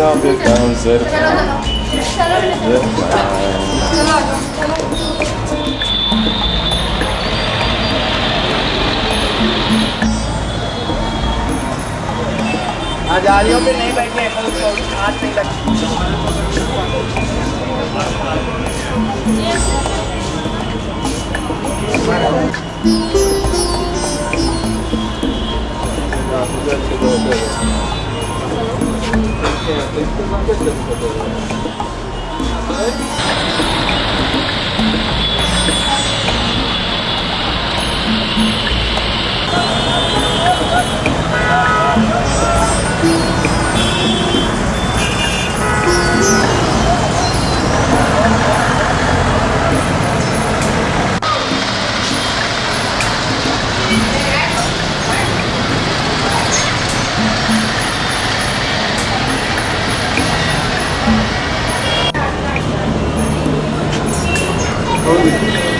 itself, it comes zip line. Zip line. Oh,